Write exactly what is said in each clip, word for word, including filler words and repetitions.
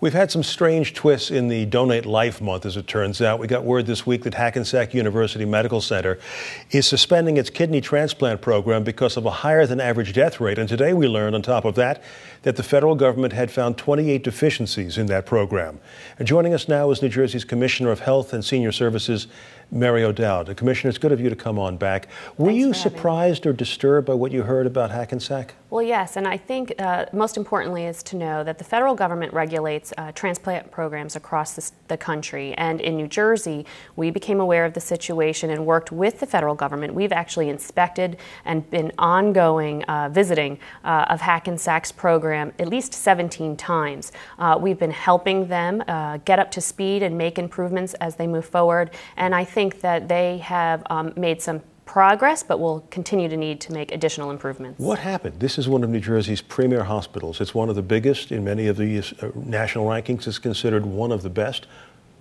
We've had some strange twists in the Donate Life Month, as it turns out. We got word this week that Hackensack University Medical Center is suspending its kidney transplant program because of a higher-than-average death rate. And today we learned, on top of that, that the federal government had found twenty-eight deficiencies in that program. And joining us now is New Jersey's Commissioner of Health and Senior Services, Mary O'Dowd. Commissioner, it's good of you to come on back. Were Thanks you surprised or disturbed by what you heard about Hackensack? Well, yes, and I think uh, most importantly is to know that the federal government regulates uh, transplant programs across the, the country. And in New Jersey, we became aware of the situation and worked with the federal government. We've actually inspected and been ongoing uh, visiting uh, of Hackensack's program at least seventeen times. Uh, we've been helping them uh, get up to speed and make improvements as they move forward. And I think that they have um, made some progress, but we'll continue to need to make additional improvements. What happened? This is one of New Jersey's premier hospitals. It's one of the biggest in many of the uh, national rankings. It's considered one of the best.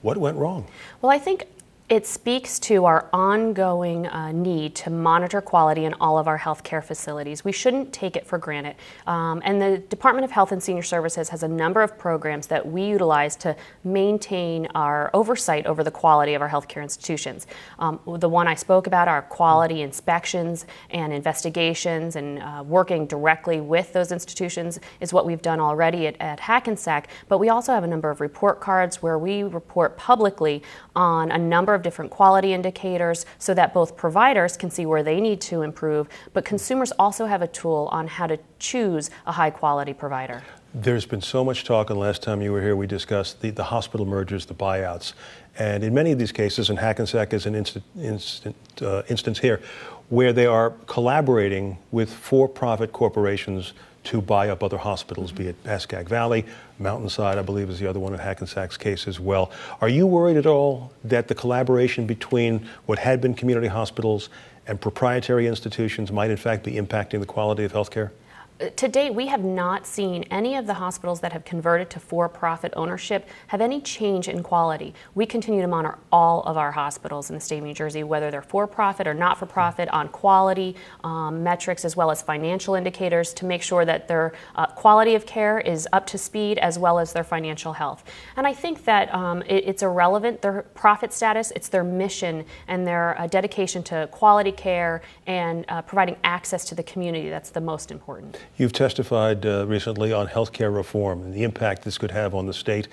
What went wrong? Well, I think it speaks to our ongoing uh, need to monitor quality in all of our healthcare facilities. We shouldn't take it for granted. Um, and the Department of Health and Senior Services has a number of programs that we utilize to maintain our oversight over the quality of our healthcare institutions. Um, the one I spoke about are quality inspections and investigations, and uh, working directly with those institutions is what we've done already at, at Hackensack. But we also have a number of report cards where we report publicly on a number of of different quality indicators so that both providers can see where they need to improve, but consumers also have a tool on how to choose a high quality provider. There's been so much talk, and last time you were here we discussed the, the hospital mergers, the buyouts, and in many of these cases, and Hackensack is an instant, instant, uh, instance here, where they are collaborating with for-profit corporations to buy up other hospitals, mm-hmm. be it Ascac Valley, Mountainside, I believe is the other one in Hackensack's case as well. Are you worried at all that the collaboration between what had been community hospitals and proprietary institutions might in fact be impacting the quality of healthcare? To date, we have not seen any of the hospitals that have converted to for-profit ownership have any change in quality. We continue to monitor all of our hospitals in the state of New Jersey, whether they're for-profit or not-for-profit, on quality um, metrics as well as financial indicators to make sure that their uh, quality of care is up to speed as well as their financial health. And I think that um, it, it's irrelevant, their profit status, it's their mission and their uh, dedication to quality care and uh, providing access to the community that's the most important. You've testified uh, recently on health care reform and the impact this could have on the state,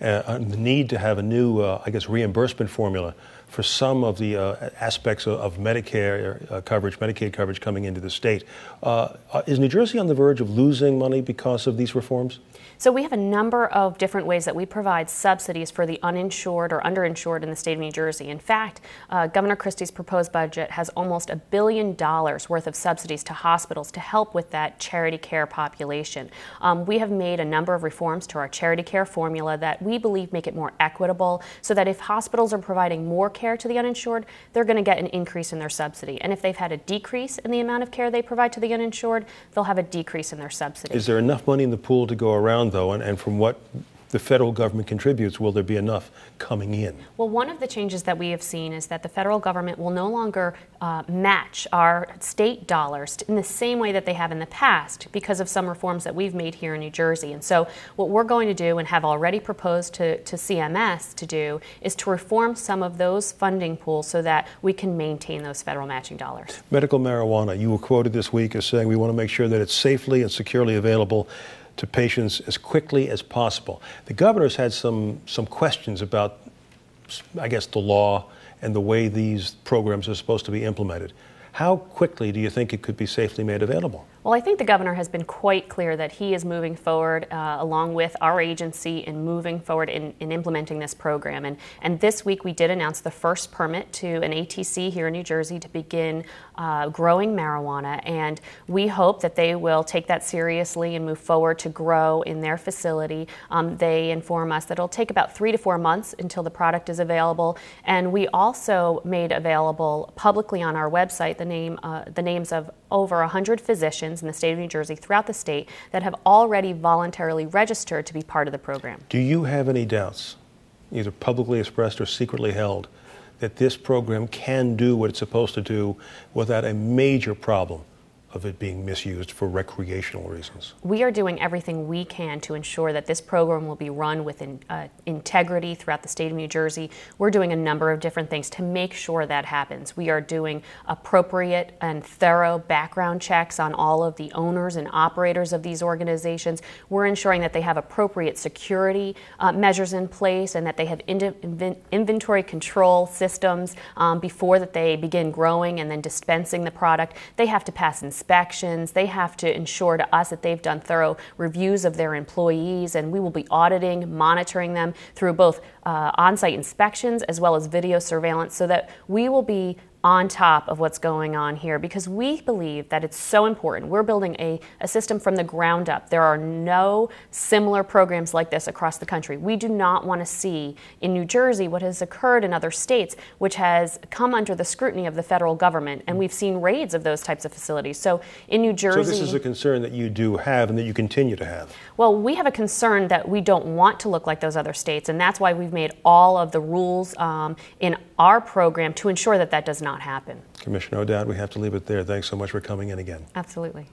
uh, and the need to have a new, uh, I guess, reimbursement formula for some of the uh, aspects of, of Medicare uh, coverage, Medicaid coverage coming into the state. Uh, is New Jersey on the verge of losing money because of these reforms? So we have a number of different ways that we provide subsidies for the uninsured or underinsured in the state of New Jersey. In fact, uh, Governor Christie's proposed budget has almost a billion dollars worth of subsidies to hospitals to help with that charity care population. Um, we have made a number of reforms to our charity care formula that we believe make it more equitable so that if hospitals are providing more care care to the uninsured, they're going to get an increase in their subsidy. And if they've had a decrease in the amount of care they provide to the uninsured, they'll have a decrease in their subsidy. Is there enough money in the pool to go around, though? And, and from what the federal government contributes, will there be enough coming in? Well, one of the changes that we have seen is that the federal government will no longer uh, match our state dollars in the same way that they have in the past because of some reforms that we've made here in New Jersey. And so what we're going to do and have already proposed to, to C M S to do is to reform some of those funding pools so that we can maintain those federal matching dollars. Medical marijuana, you were quoted this week as saying we want to make sure that it's safely and securely available to patients as quickly as possible. The governor's had some some questions about, I guess, the law and the way these programs are supposed to be implemented. How quickly do you think it could be safely made available? Well, I think the governor has been quite clear that he is moving forward uh, along with our agency in moving forward in, in implementing this program. And, and this week we did announce the first permit to an A T C here in New Jersey to begin uh, growing marijuana. And we hope that they will take that seriously and move forward to grow in their facility. Um, they inform us that it'll take about three to four months until the product is available. And we also made available publicly on our website the, name, uh, the names of over one hundred physicians in the state of New Jersey, throughout the state, that have already voluntarily registered to be part of the program. Do you have any doubts, either publicly expressed or secretly held, that this program can do what it's supposed to do without a major problem of it being misused for recreational reasons. We are doing everything we can to ensure that this program will be run with in, uh, integrity throughout the state of New Jersey. We're doing a number of different things to make sure that happens. We are doing appropriate and thorough background checks on all of the owners and operators of these organizations. We're ensuring that they have appropriate security uh, measures in place and that they have in in inventory control systems um, before that they begin growing and then dispensing the product. They have to pass inspections. inspections. They have to ensure to us that they've done thorough reviews of their employees, and we will be auditing, monitoring them through both uh, on-site inspections as well as video surveillance, so that we will be on top of what's going on here, because we believe that it's so important. We're building a, a system from the ground up. There are no similar programs like this across the country. We do not want to see in New Jersey what has occurred in other states, which has come under the scrutiny of the federal government, and we've seen raids of those types of facilities. So in New Jersey... So this is a concern that you do have and that you continue to have. Well, we have a concern that we don't want to look like those other states, and that's why we've made all of the rules um, in our program to ensure that that does not happen. Commissioner O'Dowd, we have to leave it there. Thanks so much for coming in again. Absolutely.